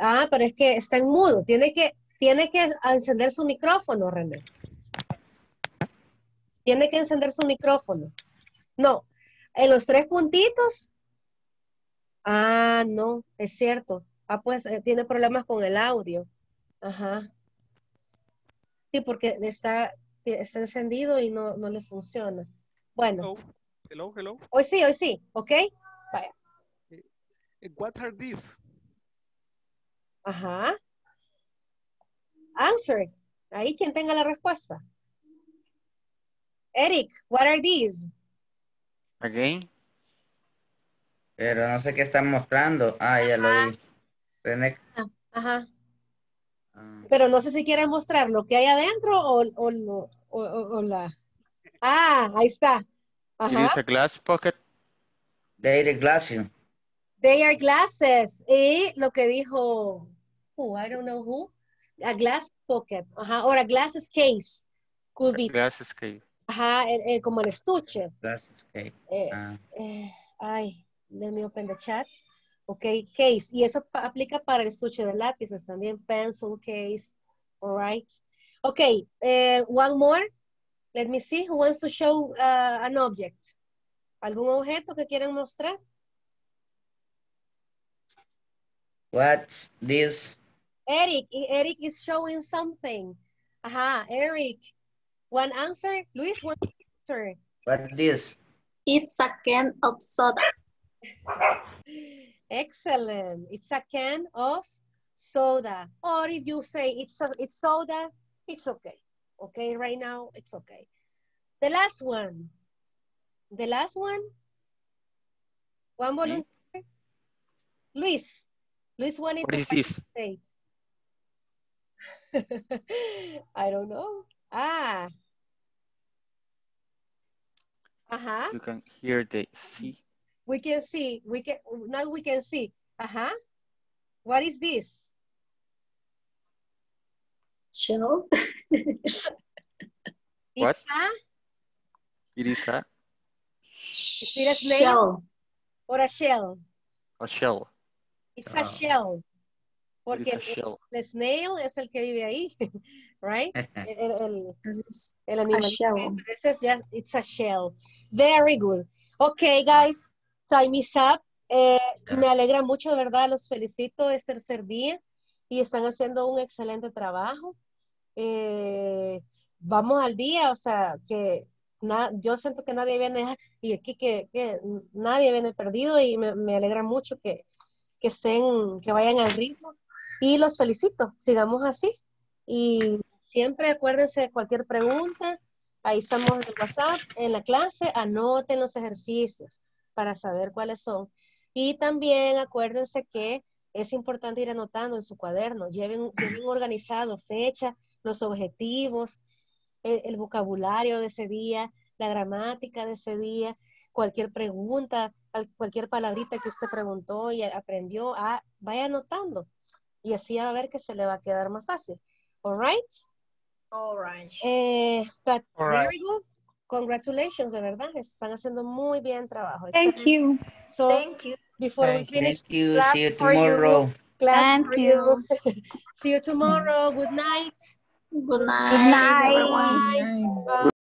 Ah, pero es que está en mudo. Tiene que, tiene que encender su micrófono, René. Tiene que encender su micrófono. No. En los tres puntitos. Ah, no. Es cierto. Ah, pues eh, tiene problemas con el audio. Ajá. Sí, porque está, está encendido y no, no le funciona. Bueno. Hello, hello. hello. Hoy sí, hoy sí. Ok. Vaya. What are these? Ajá. Answer. Ahí quien tenga la respuesta. Eric, what are these? Again. Pero no sé qué están mostrando. Ah, ya lo vi. René. Ajá. Ajá. Ah. Pero no sé si quieren mostrar lo que hay adentro o, o, o, o, o la... Ah, ahí está. Ajá. It is a glass pocket. They are glasses. They are glasses. Y lo que dijo... Who? I don't know who. A glass pocket. Ajá. Or a glasses case. Could be. Glasses case. Ajá, eh, eh, como el estuche. Glasses case. Eh, ah. eh, ay, let me open the chat. Ok, case. Y eso aplica para el estuche de lápices también. Pencil case. All right. Ok, eh, one more. Let me see. Who wants to show uh, an object? ¿Algún objeto que quieran mostrar? What's this? Eric. Eric is showing something. Ajá, Eric. One answer. Luis, one answer. What's this? It's a can of soda. Excellent. It's a can of soda. Or if you say it's, a, it's soda, it's okay. Okay, right now, it's okay. The last one. The last one. One volunteer. Mm-hmm. Luis. Luis wanted what to is this? I don't know. Ah. Uh-huh. You can hear the sea. We can see. We can now we can see. Uh-huh. What is this? Shell. What? It is a is it a shell. Or a shell. A shell. It's a shell. Porque a shell. El, el snail es el que vive ahí. Right? El, el, el, el animal. A shell. Es, yeah, it's a shell. Very good. Okay, guys. Time is up. Eh, yeah. Me alegra mucho, ¿verdad? Los felicito. Es tercer día. Y están haciendo un excelente trabajo. Eh, vamos al día. O sea, que na, yo siento que nadie viene y aquí que, que nadie viene perdido. Y me, me alegra mucho que que estén, que vayan al ritmo y los felicito, sigamos así y siempre acuérdense de cualquier pregunta, ahí estamos en el WhatsApp, en la clase, anoten los ejercicios para saber cuáles son y también acuérdense que es importante ir anotando en su cuaderno, lleven, lleven organizado fecha, los objetivos, el, el vocabulario de ese día, la gramática de ese día, cualquier pregunta, cualquier palabrita que usted preguntó y aprendió, ah, vaya anotando. Y así va a ver que se le va a quedar más fácil. All right? All right. Eh, but All right. Very good. Congratulations, de verdad. Están haciendo muy bien trabajo. Thank Entonces, you. So, thank you. Before thank we finish, thank you. See you tomorrow. Thank you. you. See you tomorrow. Good night. Good night. Good night. Good night. Good night. Bye.